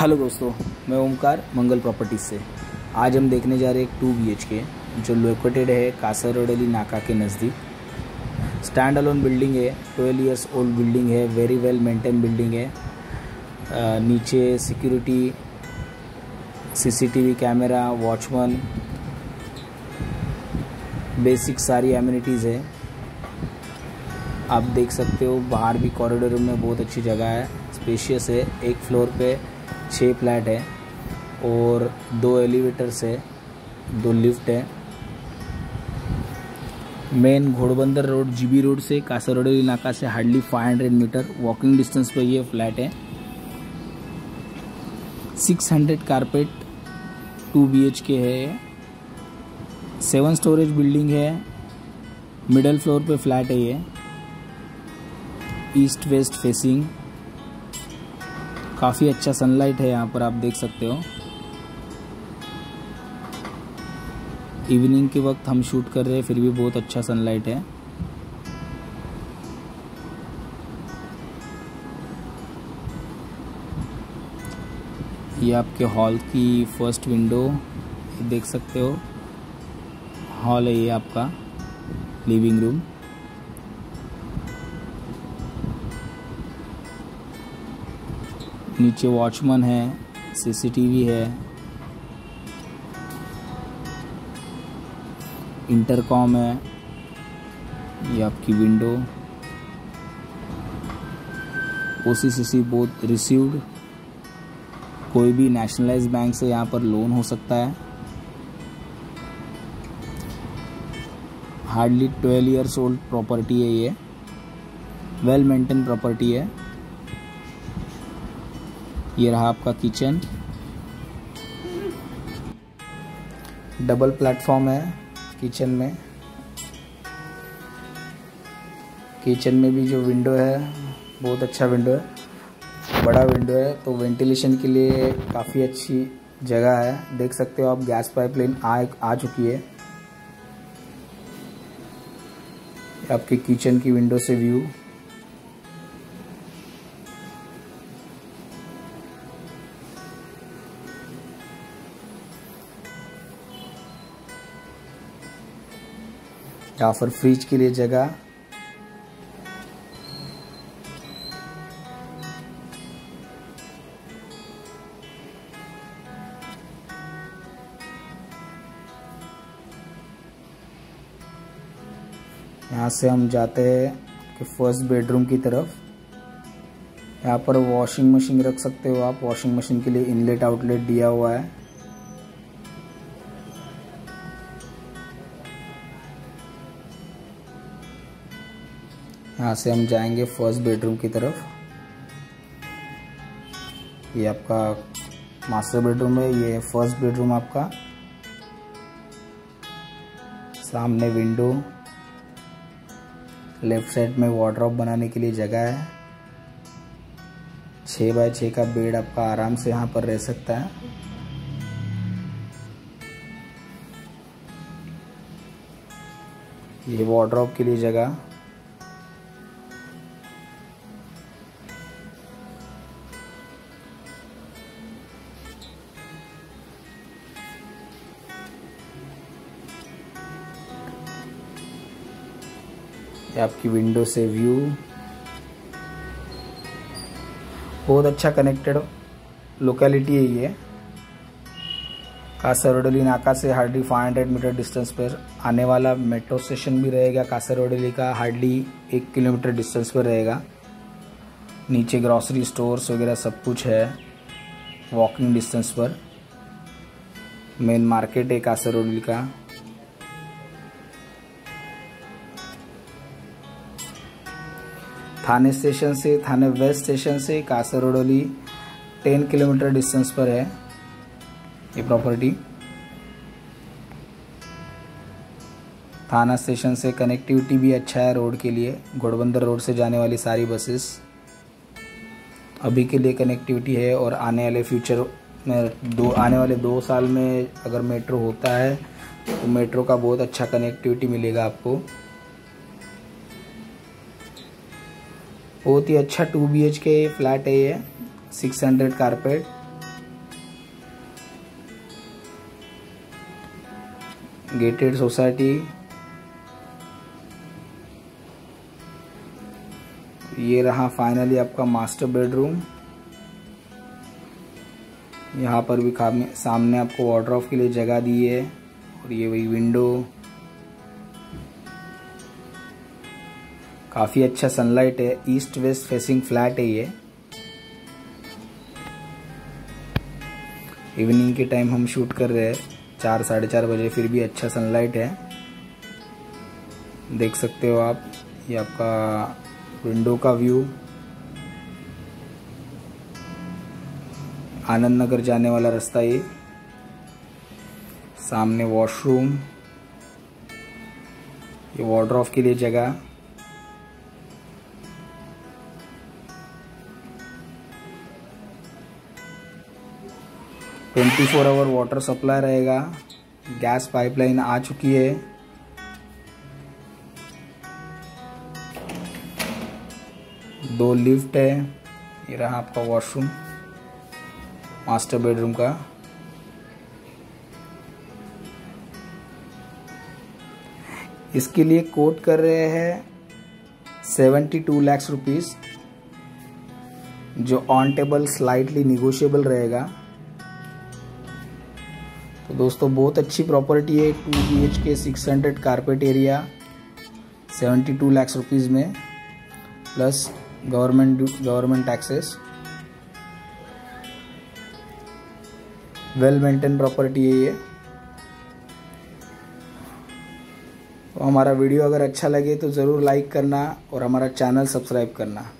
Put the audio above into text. Hello दोस्तों, मैं ओमकार मंगल properties से। आज हम देखने जा रहे हैं एक 2 BHK जो लोकेटेड है कासरवडावली नाका के नज़दीक। स्टैंड अलोन बिल्डिंग है, 12 इयर्स ओल्ड बिल्डिंग है, वेरी वेल मेंटेन बिल्डिंग है। नीचे security, CCTV camera, watchman, basic सारी एमिनिटीज़ है। आप देख सकते हो बाहर भी कॉरिडोर में बहुत अच्छी जगह है, स्पेशियस है। एक फ्लोर पे 6 फ्लैट है और 2 एलिवेटर्स है, 2 लिफ्ट है। Main Ghodbunder road, GB road से कासरवडावली नाका से हार्डली 500 मीटर वॉकिंग डिस्टेंस पे ये फ्लैट है। 600 कारपेट 2 BHK है, 7 स्टोरेज बिल्डिंग है, मिडल फ्लोर पे फ्लैट है। ये ईस्ट वेस्ट फेसिंग, काफ़ी अच्छा सनलाइट है यहाँ पर, आप देख सकते हो। इवनिंग के वक्त हम शूट कर रहे हैं, फिर भी बहुत अच्छा सनलाइट है। ये आपके हॉल की फर्स्ट विंडो देख सकते हो, हॉल है ये आपका, लिविंग रूम। नीचे वॉचमैन है, CCTV है, इंटरकॉम है। ये आपकी विंडो, OCCC बोथ रिसीव्ड। कोई भी नेशनलाइज बैंक से यहाँ पर लोन हो सकता है। हार्डली 12 इयर्स ओल्ड प्रॉपर्टी है ये, वेल मेंटेन प्रॉपर्टी है। ये रहा आपका किचन, डबल प्लेटफॉर्म है किचन में। किचन में भी जो विंडो है बहुत अच्छा विंडो है, बड़ा विंडो है, तो वेंटिलेशन के लिए काफ़ी अच्छी जगह है। देख सकते हो आप, गैस पाइपलाइन आ चुकी है। आपके किचन की विंडो से व्यू, यहाँ पर फ्रिज के लिए जगह, यहाँ से हम जाते हैं कि फर्स्ट बेडरूम की तरफ। यहाँ पर वॉशिंग मशीन रख सकते हो आप, वॉशिंग मशीन के लिए इनलेट आउटलेट दिया हुआ है। यहाँ से हम जाएंगे फर्स्ट बेडरूम की तरफ। ये आपका मास्टर बेडरूम है, ये फर्स्ट बेडरूम आपका, सामने विंडो, लेफ्ट साइड में वार्डरोब बनाने के लिए जगह है। 6x6 का बेड आपका आराम से यहाँ पर रह सकता है। ये वार्डरोब के लिए जगह, आपकी विंडो से व्यू, बहुत अच्छा कनेक्टेड लोकेलिटी है ये। कासरवडावली नाका से हार्डली 500 मीटर डिस्टेंस पर आने वाला मेट्रो स्टेशन भी रहेगा। कासरवडावली का हार्डली 1 किलोमीटर डिस्टेंस पर रहेगा। नीचे ग्रॉसरी स्टोर्स वगैरह सब कुछ है वॉकिंग डिस्टेंस पर। मेन मार्केट है कासरवडावली का। थाने स्टेशन से, थाने वेस्ट स्टेशन से कासरवडावली 10 किलोमीटर डिस्टेंस पर है ये प्रॉपर्टी। थाना स्टेशन से कनेक्टिविटी भी अच्छा है रोड के लिए, घोड़बंदर रोड से जाने वाली सारी बसेस अभी के लिए कनेक्टिविटी है। और आने वाले फ्यूचर में आने वाले 2 साल में अगर मेट्रो होता है तो मेट्रो का बहुत अच्छा कनेक्टिविटी मिलेगा आपको। बहुत ही अच्छा 2 BHK फ्लैट है ये, 600 कारपेट गेटेड सोसाइटी, ये रहा फाइनली आपका मास्टर बेडरूम। यहाँ पर भी सामने आपको वार्डरोब के लिए जगह दी है और ये वही विंडो, काफ़ी अच्छा सनलाइट है। ईस्ट वेस्ट फेसिंग फ्लैट है ये। इवनिंग के टाइम हम शूट कर रहे हैं 4-4:30 बजे, फिर भी अच्छा सनलाइट है। देख सकते हो आप, ये आपका विंडो का व्यू, आनंदनगर जाने वाला रास्ता ये, सामने वॉशरूम, ये वार्डरोब के लिए जगह, ट्वेंटी 24 आवर वाटर सप्लाई रहेगा। गैस पाइपलाइन आ चुकी है। दो लिफ्ट है। ये रहा आपका वॉशरूम मास्टर बेडरूम का। इसके लिए कोट कर रहे हैं 72 लाख रुपीस, जो ऑन टेबल स्लाइटली निगोशिएबल रहेगा। तो दोस्तों बहुत अच्छी प्रॉपर्टी है, 2 BHK 600 carpet area, 72 lakh rupees में, plus government taxes. Well maintain property है ये। तो हमारा वीडियो अगर अच्छा लगे तो ज़रूर लाइक करना और हमारा चैनल सब्सक्राइब करना।